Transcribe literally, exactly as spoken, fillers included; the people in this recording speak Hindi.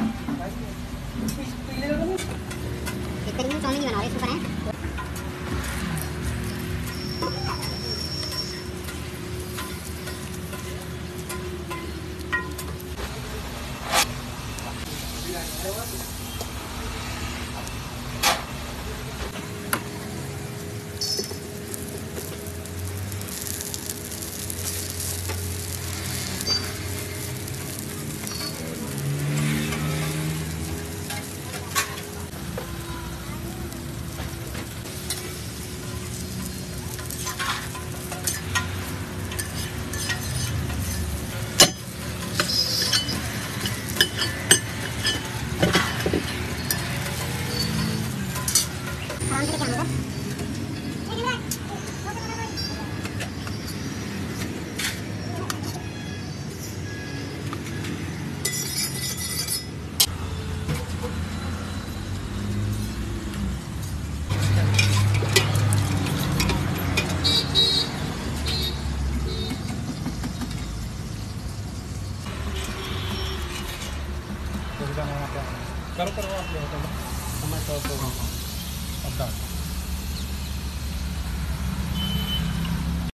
करीम चाउमीन बना रहे हैं, सुपर है। करो करो आप लोग, टमाटर और अब डाल